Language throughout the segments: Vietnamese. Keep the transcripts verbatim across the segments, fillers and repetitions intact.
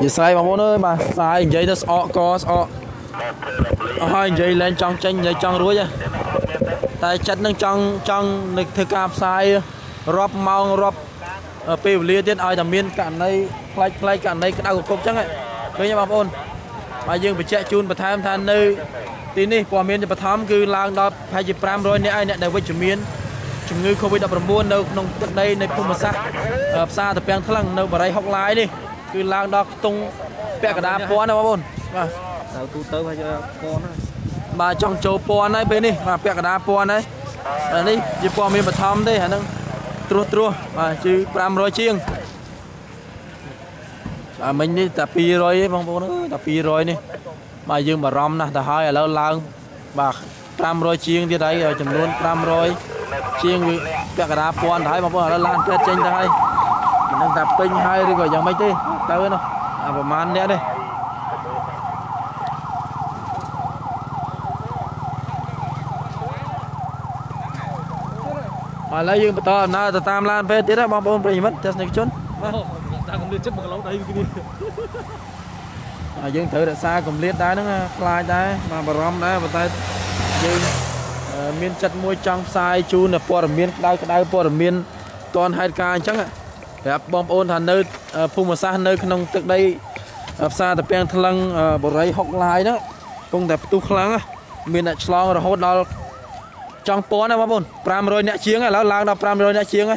Giờ sai bà bố ơi bà sai giấy đất ọ có ọ hai giấy lên trong tranh giấy trong rúi tại chất năng trong trong lịch thực cạp sai rộp mau rộp bì lia tiên ai thầm miên cản đây lạch lạch cản đây đau cục chắc ấy cứ nha bà bố bà dương phải chạy chun bà tham than nơi tin đi quả miên thì bà thám cứ lang đọc hai dịp pram rồi nè ai nè đều với chủ miên chúng ngư không biết đọc buôn đâu nông tức đây này không mà xa hợp xa tập bèn thằng đâu bà đây học lái đi cứ lang đọc tung bẹ cả đá pon đâu bà bồn mà bà trong châu pon này bên đi mà bẹ cả đá pon đấy này đi chỉ pon mình mà thăm đây hả năng trua trua mà chứ pram rồi chiêng à mình đi tập pi rồi đấy bà bồn tập pi rồi nè mà dương bà rom nè tập hai là lang bà pram rồi chiêng thì đấy rồi chấm luôn pram rồi chiêng bẹ cả đá pon đấy bà bồn là lang chơi trên đấy mình đang tập pin hai đi rồi giờ mấy tí tới nó à bà man nữa đây mà lấy dương to na từ tam lan về tí đó bom bom gì mất chết này chốn ta cũng liệt chết bằng lâu đây cái đi à dương thử đã xa cũng liệt đá nó fly đá mà bà rom đá và tay dương miên chặt môi trong sai chu là po miên đau đau po miên toàn hai cái chắc ạ bom ôn thành nơi phun mà xa nơi nông tức đây xa tập bèn thằng bộ rây học lại đó công tập tu kháng mình đã xong rồi hốt đó trong phố này bom ôn pram rồi nhẹ chiếng này lão lang đó pram rồi nhẹ chiếng này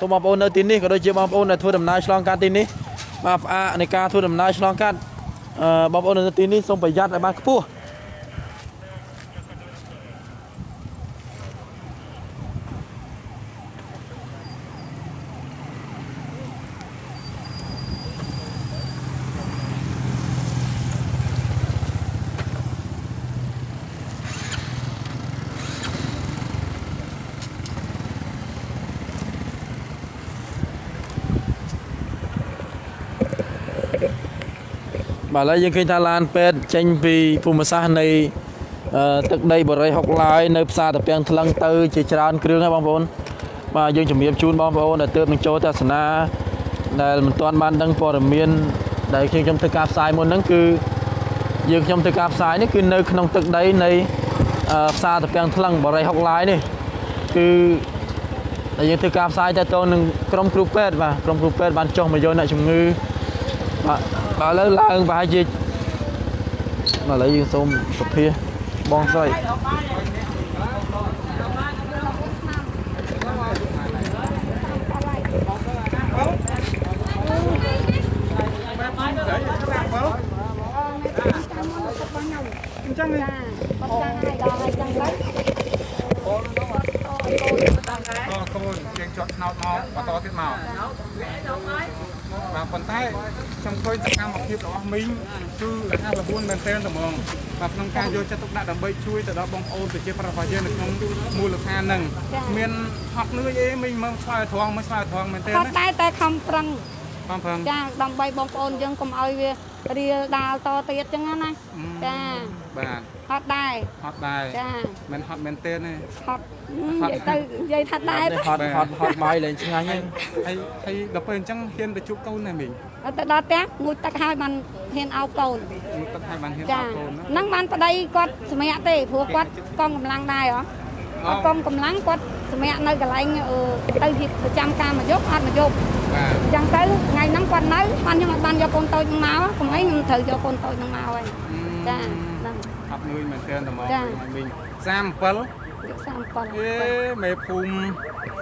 tôi bom ôn nơi tin đi có đôi chiếng bom ôn là thua đầm nai xong can tin đi mà à này ca thua đầm nai xong can bom ôn nơi tin đi xong phải dắt lại ba cái phu bà lấy những cái Thái Lan pet tranh vì phù sa này tức đây bờ rây học lại nơi xa tập bèn thăng tư chỉ tràn kêu nghe bom vốn mà dương chuẩn bị chun bom vốn là tước mình cho ta sana là mình toàn ban đăng phò miền đại khi trong thực cáp sai môn nắng cứ dương trong thực cáp sai đấy cứ nơi trong tức đây này xa tập bèn thăng bờ rây học lại này cứ đại dương thực cáp sai ta cho nên trong group pet và trong group pet ban cho mà vô lại chúng ngư bà lấy lạng và hai chiếc mà lấy dương xôm tập kia bon xoay và phần tay trong khơi ra một hiệp đó mình cứ là là buôn bên tên mong và trong ca vô cho tục đã đầm bậy chui từ đó bong ôn từ chế para vào chơi được không mua được hai nâng miền học nữa ấy mình mới xoay thoáng mới xoay thoáng bên tên đấy tay tay không phăng không phăng cha đầm bậy bong ôn dân công ơi đi đào to tiệt chẳng này cha bà hot đài hot đài cha mình hot bên tên này hot vậy tay vậy thật đài hot hot hot bay lên chẳng hay hay hay đập bên chẳng hiên về chụp câu này mình đó tép ngồi tách hai bàn hiên ao cầu nắng ban tới đây quạt mẹ tê phù quạt con cầm lăng đài hả con cầm lăng quạt mẹ nơi cái lạnh tới việc trăm ca mà dốc ăn mà dốc chẳng tới ngày nắng quạt nấy ban nhưng mà ban cho con tôi trong máu không ấy thử cho con tôi trong máu ấy cha học nuôi mình trên là mò mình sam phấn sam phấn mẹ phùm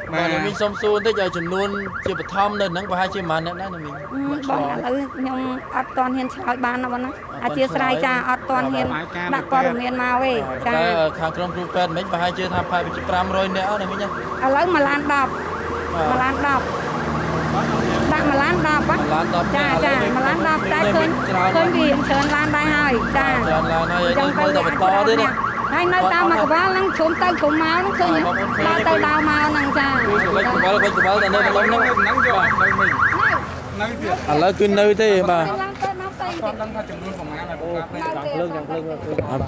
mà mình xong xuôi tới giờ chừng luôn chưa bật thom lên nắng vào hai chiếc màn nữa đó mình bỏ lấy nhung ắt toàn hiền sỏi ban nó bắn á chia sài cha ắt toàn hiền đặt con miền mau ấy cha khang trong trung pet mấy vào hai chiếc tham phai bị trăm rồi nữa này mình nhá à lấy mà lan đạp mà lan đạp đặt mà lan đạp bắt cha cha mà lan đạp trái cơn cơn gì cơn lan đai hai cha trong cây to to đấy nè hai nơi ta mà quá lăng xuống tay cũng máu nó chơi nhá lao tay lao máu năng cha lấy cứ nơi thế mà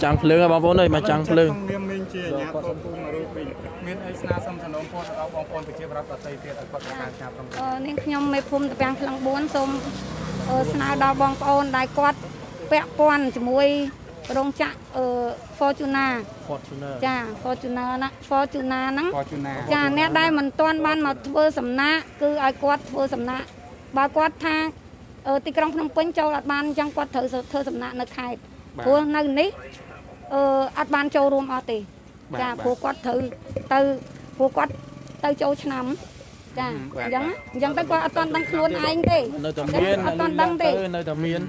chẳng lương là bao vốn đây mà chẳng lương nên nhom mấy phun bèn lăng bốn xôm Fortuna Fortuna Fortuna nắng cha nét đây mình toàn ban mà thưa sầm na cứ ai quát thưa sầm na ba quát tha ở tây trong Phnom Penh châu đặt ban trong quát thưa thưa sầm na nơi khai thưa nơi ní ở đặt ban châu rùm ở tì cha phù quát thử từ phù quát từ châu nằm cha giống giống tới quát toàn đăng luôn anh tì toàn đăng tì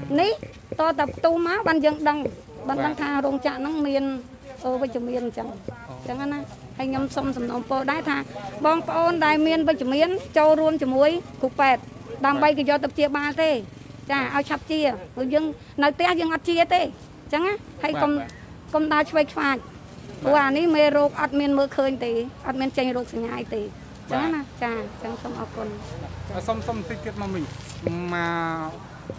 ní to tập tu má ban dân đăng bạn đang thà rong chạ nắng miền với chấm miền chẳng chẳng anh anh em xong sầm nông po đái thà bong pon đài miền với chấm miền châu ruộng chấm muối cục bẹt đam bay cái do tập chia ba thế cha ao chập chia rồi dưng nói té dưng ăn chia thế chẳng á hay cầm cầm đa chơi phạt qua ní mê rô ăn miền mưa khơi tí ăn miền chanh rô sình hai tí chẳng á cha chẳng xong ao con xong xong tiết kiệm mà mình mà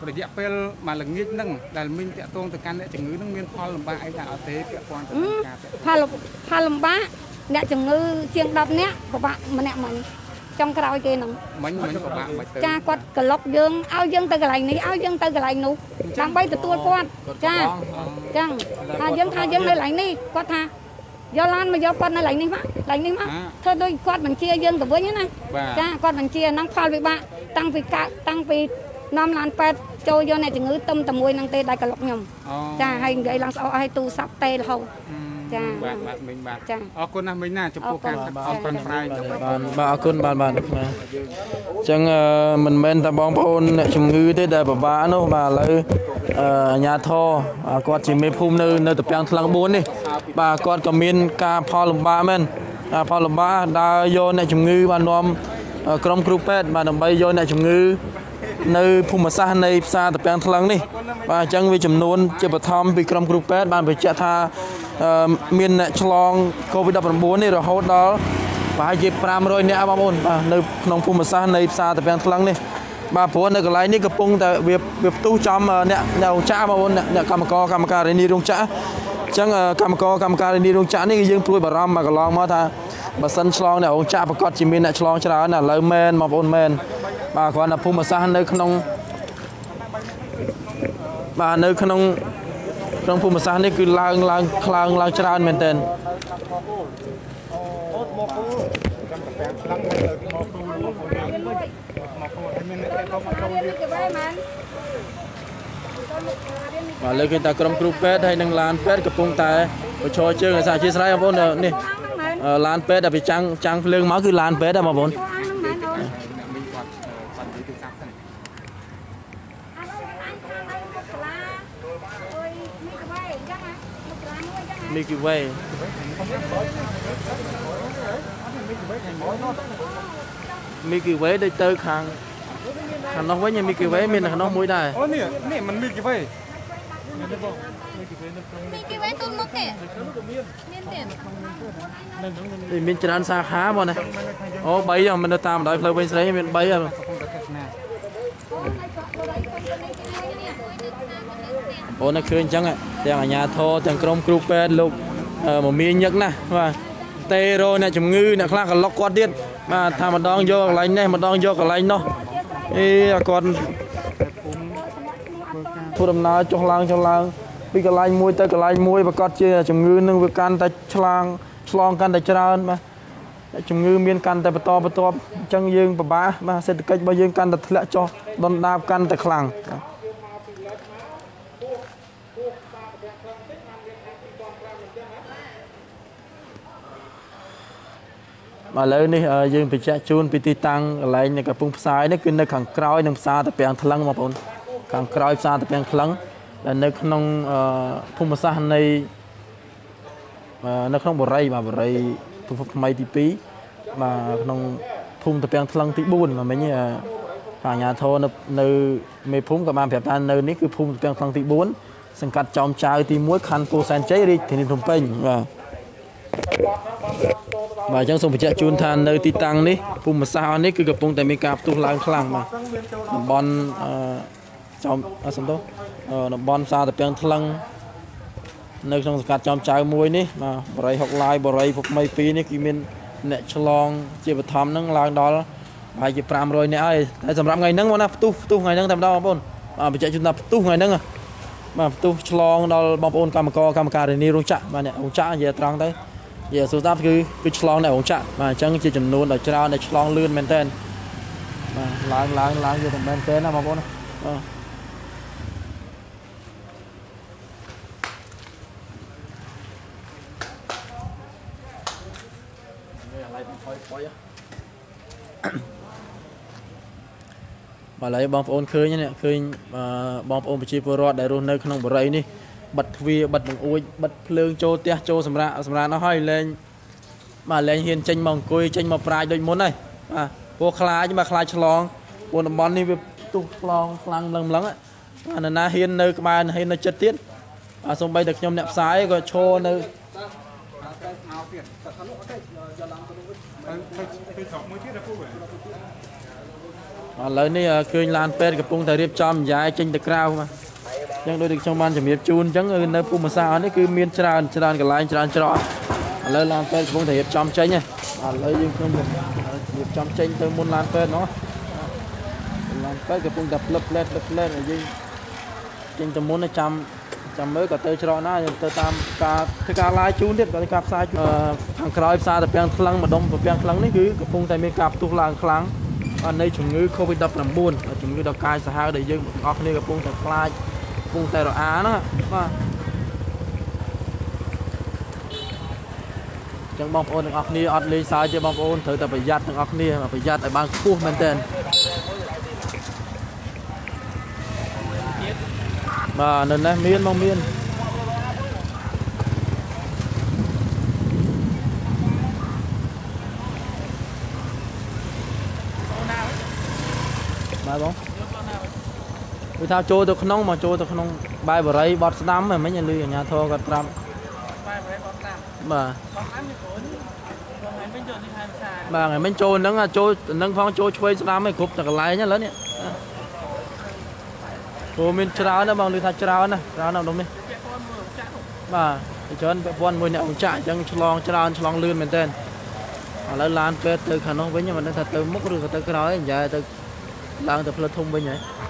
rồi địa phèn mà là nghiêng nâng là mình địa tuông từ căn địa chừng ngư nâng miên pha lồng ba ấy là ở thế địa quan từ căn pha lồng pha lồng ba địa chừng ngư chiêng đập nè của bạn mà nè mình trong cái đôi kia nè mình mình của bạn cha quạt cái lọc dương ao dương từ cái lạnh này ao dương từ cái lạnh nụ đang bay từ tua quan cha chăng tha dương tha dương nơi lạnh này quạt tha do lan mà do quạt nơi lạnh này má lạnh này má thôi tôi quạt mình chia dương từ với nhá này cha quạt mình chia năng pha với bạn tăng vì cả tăng vì năm làn pet cho do này thì ngữ tâm tầm môi năng tê đại cả lộc nhầm cha hay gậy lăng sao hay tu sắp tê là hầu cha bạn bạn mình bạn cha con là mình là chụp cô ca con trai bạn con bạn bạn chẳng mình men ta bong phôn chụp ngữ tê đại bà bá nó bà lấy nhà thọ con chỉ mê phun nơi nơi tập trang lăng bốn đi bà con cầm miên ca pha lồng ba men pha lồng ba đã do này chụp ngữ bà nom crom group pet bà đồng bay do này chụp ngữ nơi phù mật sa này sa tập trang thăng này và chẳng vì chấm nôn chỉ bật thăm vì cầm group pet bạn phải chạy tha miền này chlong covid mười chín này rồi hốt đó và hai dịp pram rồi nè ba môn và nơi nông phù mật sa này sa tập trang thăng này bà phố nơi cái lái này cái pung tại việc việc tu chăm nè nhau cha ba môn nè cam co cam ca đến đi rong chả chẳng cam co cam ca đến đi rong chả này riêng tôi bà ram mà cái long mà tha bà sân chlong nè ông cha bà con chỉ miền này chlong cho đó là lời men mà bốn men bà còn là phun mà xa nơi không bà nơi không không phun mà xa nơi cứ lang lang lang lang tràn miền tây bà lấy cái ta cầm group pet hay năng lan pet cặp công tài cho chơi người ta chơi sai không vốn nè lan pet đã bị trăng trăng lưng máu cứ lan pet đã mà vốn Mickey Way. Mickey Way đây tới hàng hàng nông với nhà Mickey Way mình là hàng nông muối đài. Ôi nè, nè mình Mickey Way. Mickey Way tôm nóc nè. Thì mình tràn xa khá bọn này. Ô bấy giờ mình đã tạm đợi lâu bên đấy mình bấy rồi. Ôn là khơi chẳng ạ, chẳng ở nhà thô chẳng trong group pet lục một miếng nhấc nè và tê rồi nè chấm ngư nè khác là lóc quạt điên mà thà mà đong vô cái lạnh này mà đong vô cái lạnh đó, ý còn thu đầm ná trong lang trong lang bây cái lạnh muối tới cái lạnh muối và quạt chia chấm ngư nâng với can tay lang slong can tay tràn mà chấm ngư miên can tay bờ to bờ to chẳng dương bờ bá mà sẽ cách bao dương can tay lẽ cho đòn đao can tay khlang mà lấy này dương bị chặt chun bị tì tăng lấy này cái phun sái này cứ nơi khẳng cõi nông sa tập bèn thăng mà bốn khẳng cõi sa tập bèn thăng là nơi nông phun sa này nơi nông bờ rây mà bờ rây phun máy tì pí mà nông phun tập bèn thăng tì bùn mà mấy nhà cả nhà thôn nơi mấy phun cả ba bèn tan nơi này cứ phun tập bèn thăng tì bùn sân cát trồng trái tì muối khăn cô san cháy đi thì nên thùng pin và trong sông phải chạy chun than nơi ti tăng đấy, vùng mà sao đấy cứ gặp vùng tại miền cạp tu lang khlang mà, bon trong à sông đâu, bon xa tập trang thăng nơi trong cát trong trái muối đấy mà bờ rây học lai bờ rây phục may phí đấy kia miền nẹt chlong chỉ phải thầm nâng lang đó, bài chỉ pram rồi nè ai, tại sầm rắm ngày nâng mà na tu tu ngày nâng làm đâu mà bôn, mà bây giờ chúng ta tu ngày nâng à mà tu long đó bọc ôn cam co cam cà để ni rong chạ mà này rong chạ về trăng tới về số táp cứ cứ long này rong chạ mà chẳng chỉ chừng nôn để trao để long lươn men tên mà láng láng láng về thành men tên nào mà bọc ôn mà lấy bom ôn khơi nhé khơi bom ôn bị chìm vào rọt đại rôn nơi không bờ rây ní bật vi bật bằng uôi bật lương châu tia châu sầm ra sầm ra nó hơi lên mà lên hiền tranh mỏng côi tranh mỏng prai đôi muốn này à vô khai nhưng mà khai chlong vô nằm bón đi về tu chlong clang lằng lằng á mà nè hiền nơi các bạn hiền nơi chất tiết à xong bay được nhom nẹp sái rồi cho nơi lời này kêu lan pet gặp bông thời điệp chom dài trên tờ rau mà nhưng đôi được trong ban chuẩn bị chun chẳng nơi bung mà sao đấy cứ miên tràn tràn cả lại tràn trọ lời lan pet bông thời điệp chom cháy nhỉ lời dương không được điệp chom cháy tôi muốn lan pet nó lan pet gặp bông đập lấp lét lấp lét là gì trên tôi muốn là chăm chăm mới cả tôi trọ nó tôi tam cả cái cả lại chun đấy cả cặp sai thằng cày xa tập bèn khăng mà đông tập bèn khăng đấy cứ gặp bông thời miên cặp tu làng khăng ở đây chúng ngư covid mười chín là chúng ngư đào cai xã hội để dân ngọc này gặp vùng tây lai vùng tây rồi á nó mà chẳng bom ôn ngọc này ở đây sai chứ bom ôn thử tập phải giặt ngọc này mà phải giặt ở bang khu mình tên mà nên là miên mong miên vì thao trôi tôi nông mà trôi tôi nông bay vào đấy bọt sắm mà mấy nhà lư ở nhà thô còn trăm mà mà ngày mấy trôi nâng trôi nâng phong trôi chơi sắm mấy cục là cái lái nhá lớn nhỉ cô mình trao nó bằng lư thao trao nè trao nào đúng đi mà cho anh vợ con mồi nhậu chạy chẳng long trao long lươn mình tên ở lan về từ khả năng với nhưng mà nó thật từ mốc được từ cái đó giờ từ đang tập lật thùng bên nhỉ.